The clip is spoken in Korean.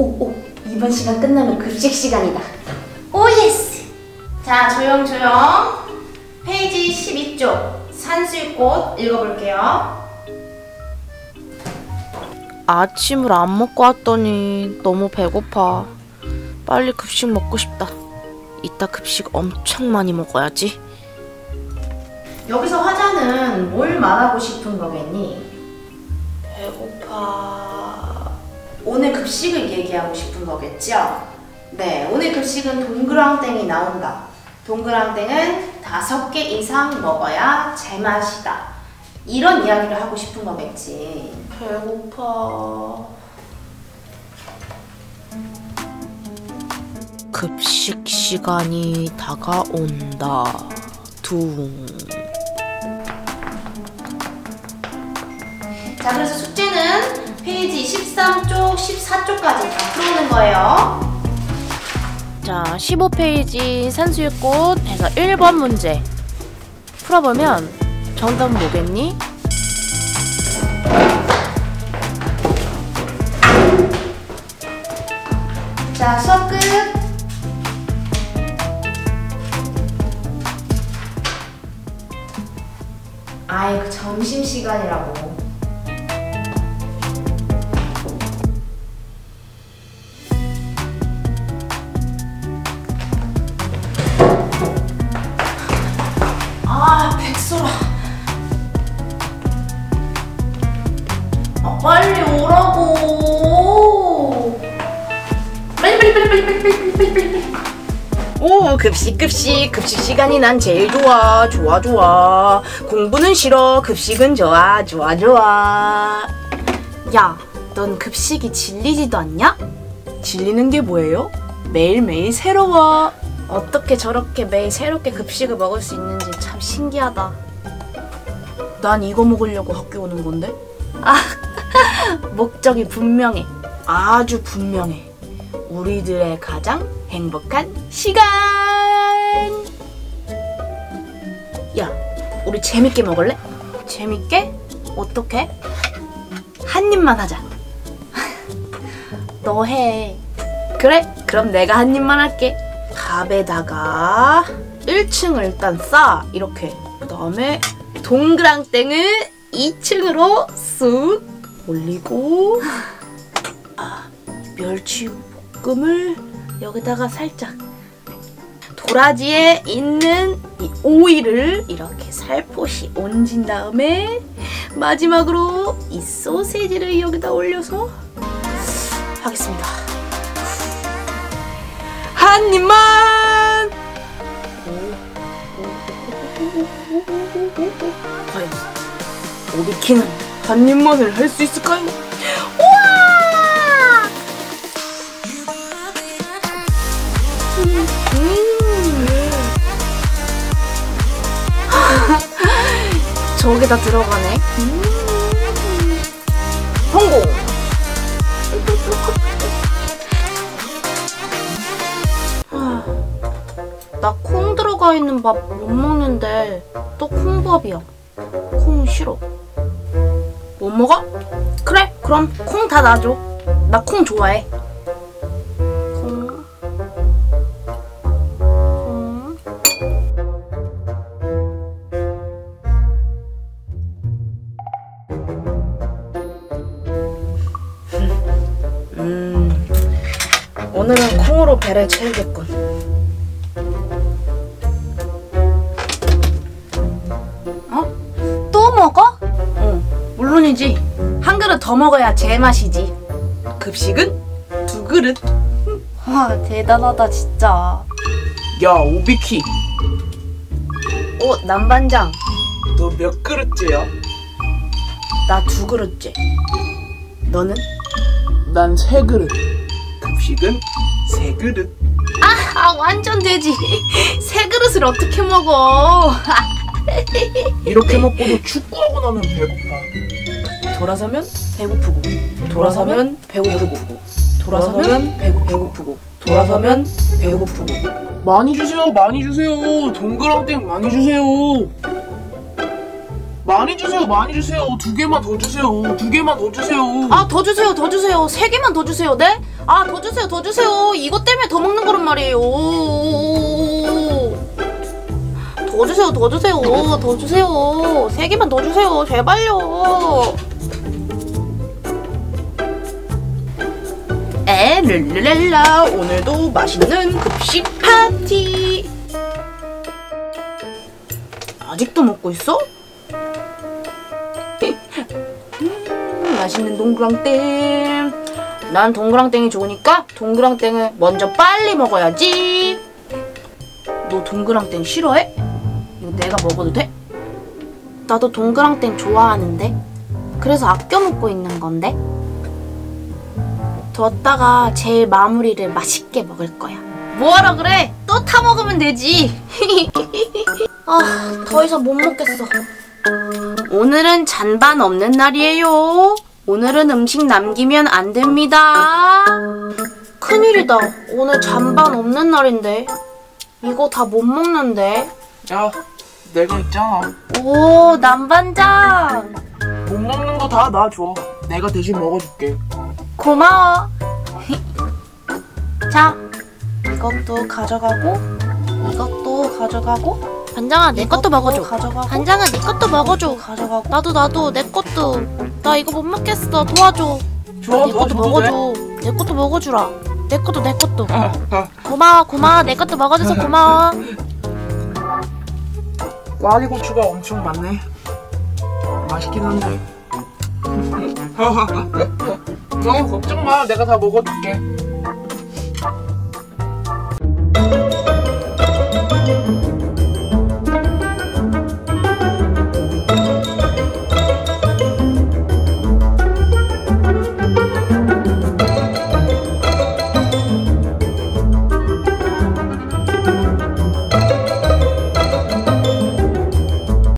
오, 이번 시간 끝나면 급식 시간이다. 오 예스! 자, 조용조용. 페이지 12쪽 산수유꽃 읽어볼게요. 아침을 안 먹고 왔더니 너무 배고파. 빨리 급식 먹고 싶다. 이따 급식 엄청 많이 먹어야지. 여기서 화자는 뭘 말하고 싶은 거겠니? 배고파. 오늘 급식을 얘기하고 싶은 거겠죠? 네, 오늘 급식은 동그랑땡이 나온다. 동그랑땡은 5개 이상 먹어야 제맛이다. 이런 이야기를 하고 싶은 거겠지. 배고파. 급식 시간이 다가온다. 둥. 자, 그래서 숙제는 페이지 13쪽, 14쪽까지 다 풀어오는 거예요. 자, 15페이지 산수유꽃에서 1번 문제 풀어보면 정답은 뭐겠니? 자, 수업 끝! 아이, 그 점심시간이라고. 빨리 오라고. 빨리. 오, 급식 시간이 난 제일 좋아. 공부는 싫어, 급식은 좋아. 야, 넌 급식이 질리지도 않냐? 질리는 게 뭐예요? 매일매일 새로워. 어떻게 저렇게 매일 새롭게 급식을 먹을 수 있는지 참 신기하다. 난 이거 먹으려고 학교 오는 건데? 아, 목적이 분명해. 아주 분명해. 우리들의 가장 행복한 시간. 야, 우리 재밌게 먹을래? 재밌게? 어떻게? 한 입만 하자. 너 해. 그래, 그럼 내가 한 입만 할게. 밥에다가 1층을 일단 싸. 이렇게. 그 다음에 동그랑땡을 2층으로 쑥 올리고, 아, 멸치볶음을 여기다가 살짝, 도라지에 있는 이 오이를 이렇게 살포시 얹은 다음에 마지막으로 이 소세지를 여기다 올려서 하겠습니다. 한 입만! 과연 오비키는 한 입만을 할 수 있을까요? 우와! 저게 다 들어가네. 성공! 나 콩 들어가 있는 밥 못 먹는데 또 콩밥이야. 콩 싫어. 못 먹어? 그래, 그럼 콩 다 놔줘. 나 콩 좋아해. 콩. 오늘은 콩으로 배를 채우겠군. 어? 또 먹어? 물론이지. 한 그릇 더 먹어야 제맛이지. 급식은 2그릇. 와, 대단하다 진짜. 야, 오비키. 어, 남반장. 너 몇 그릇째야? 나 2그릇째. 너는? 난 3그릇. 급식은 3그릇. 아, 완전 되지. 3그릇을 어떻게 먹어? 이렇게 먹고도 축구하고 나면 배고파. 돌아서면 배고프고, 돌아서면 배고프고, 돌아서면 배고프고, 돌아서면 배고프고. 많이 주세요. 동그랑땡 많이 주세요. 많이 주세요, 많이 주세요. 2개만 더 주세요. 2개만 더 주세요. 아, 더 주세요, 더 주세요. 3개만 더 주세요, 네? 아, 더 주세요, 더 주세요. 이것 때문에 더 먹는 거란 말이에요. 더 주세요, 더 주세요. 더 주세요. 3개만 더 주세요. 제발요. 에, 룰랄라. 오늘도 맛있는 급식 파티. 아직도 먹고 있어? 맛있는 동그랑땡. 난 동그랑땡이 좋으니까 동그랑땡을 먼저 빨리 먹어야지. 너 동그랑땡 싫어해? 이거 내가 먹어도 돼? 나도 동그랑땡 좋아하는데. 그래서 아껴 먹고 있는 건데. 뒀다가 제일 마무리를 맛있게 먹을 거야. 뭐하러 그래? 또 타 먹으면 되지. 아, 더 이상 못 먹겠어. 오늘은 잔반 없는 날이에요. 오늘은 음식 남기면 안 됩니다. 큰일이다. 오늘 잔반 없는 날인데. 이거 다 못 먹는데. 야, 내가 있잖아. 오, 남반장. 못 먹는 거 다 나 줘. 내가 대신 먹어줄게. 고마워. 자, 이것도 가져가고 이것도 가져가고. 반장아, 내 것도 먹어줘. 가져가고, 반장아, 내 것도 먹어줘. 가져가고, 나도 내 것도. 나 이거 못 먹겠어. 도와줘. 좋아, 내 것도 먹어줘. 내 것도 먹어주라. 내 것도, 내 것도. 고마워. 내 것도 먹어줘서 고마워. 와리고추가 엄청 많네. 맛있긴 한데. 걱정 마. 내가 다 먹어줄게.